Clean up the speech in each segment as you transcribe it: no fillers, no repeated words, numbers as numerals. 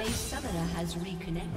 A summoner has reconnected.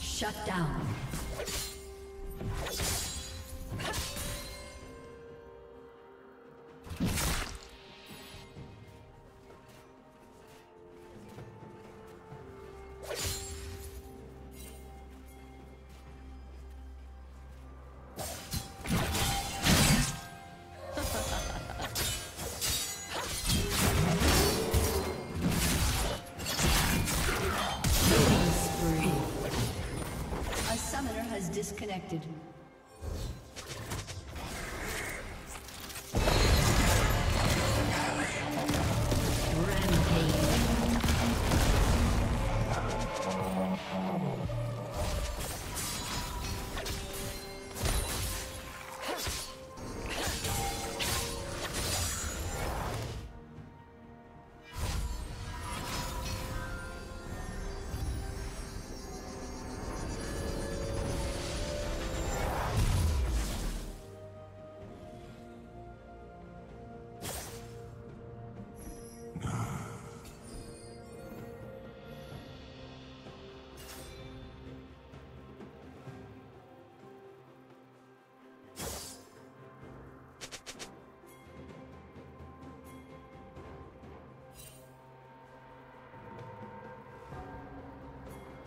Shut down. Disconnected.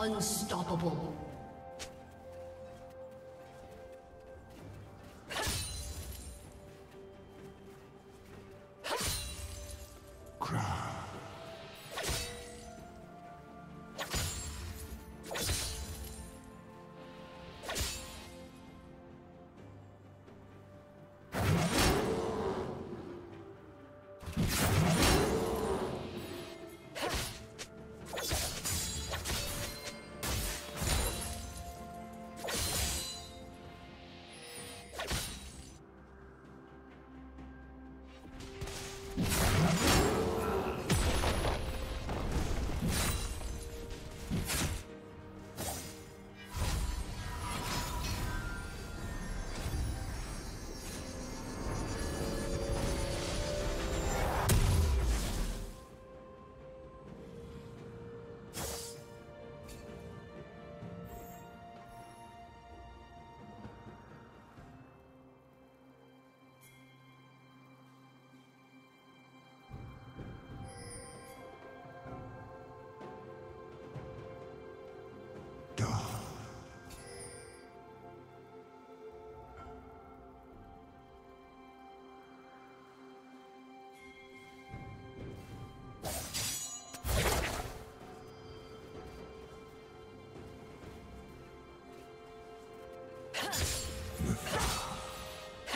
Unstoppable.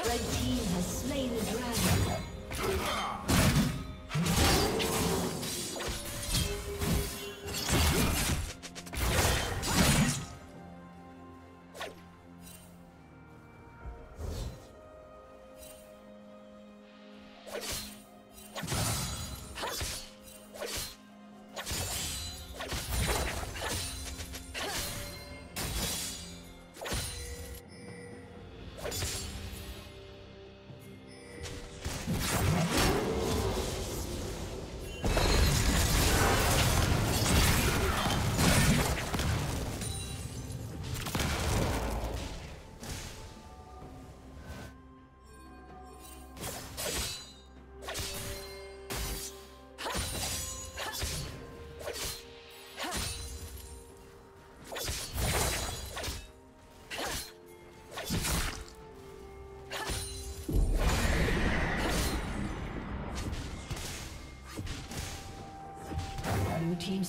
Red team has slain the dragon. team's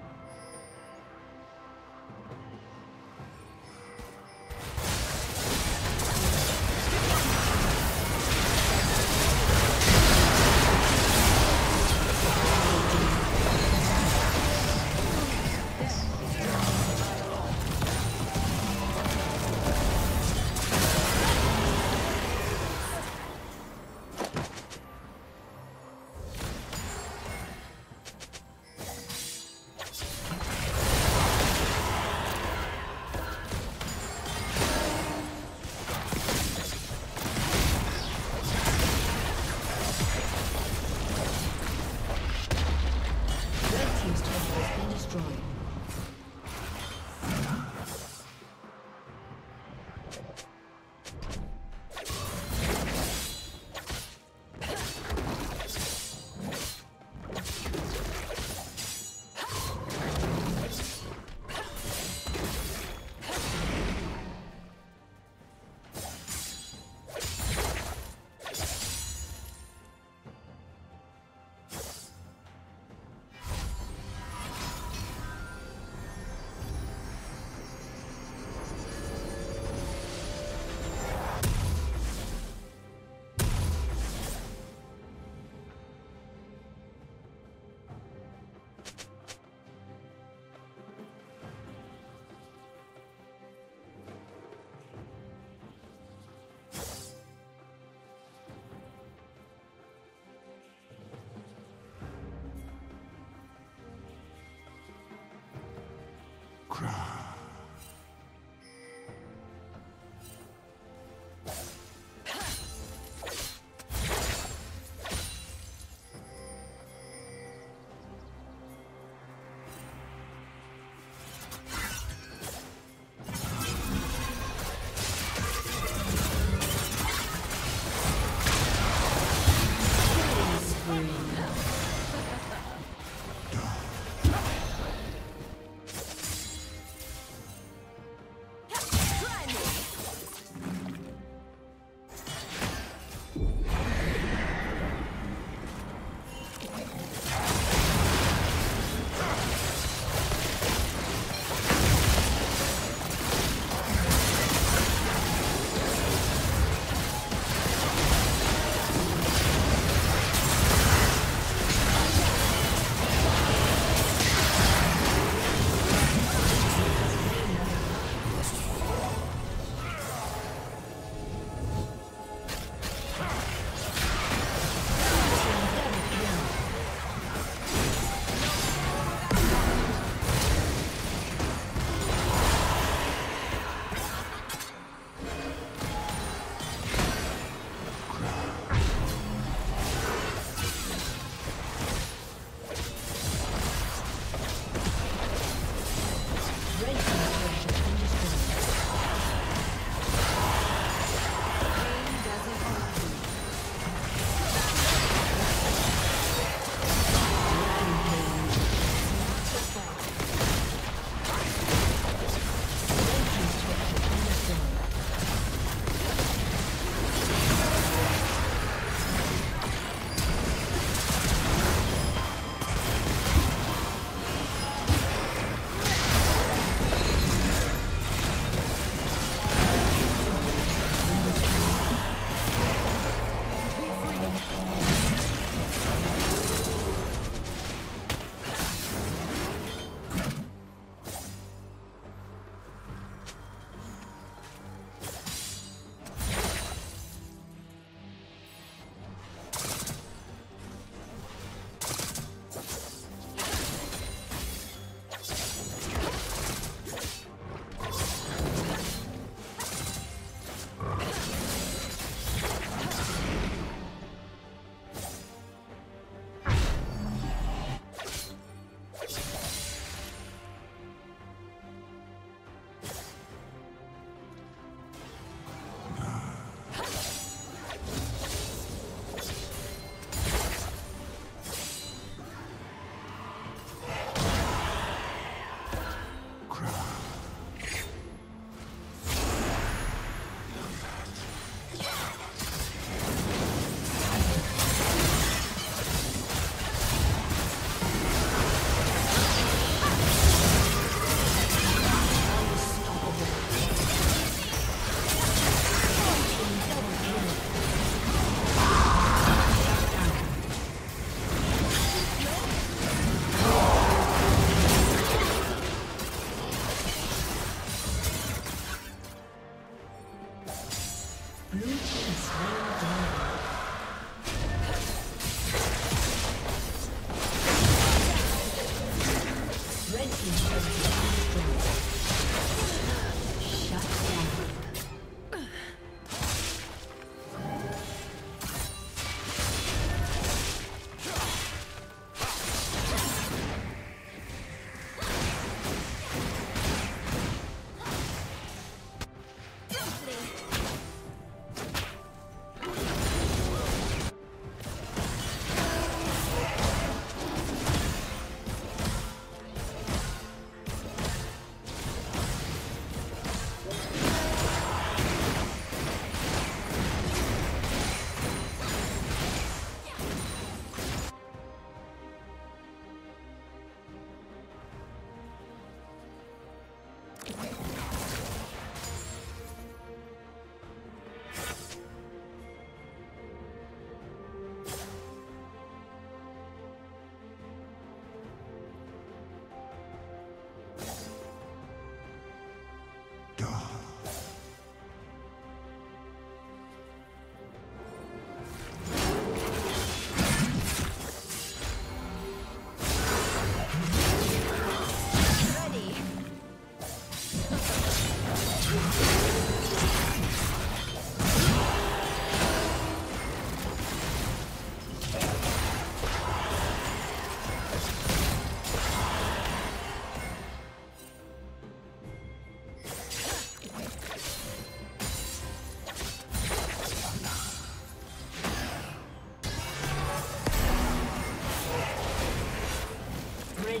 cry.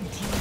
Red team.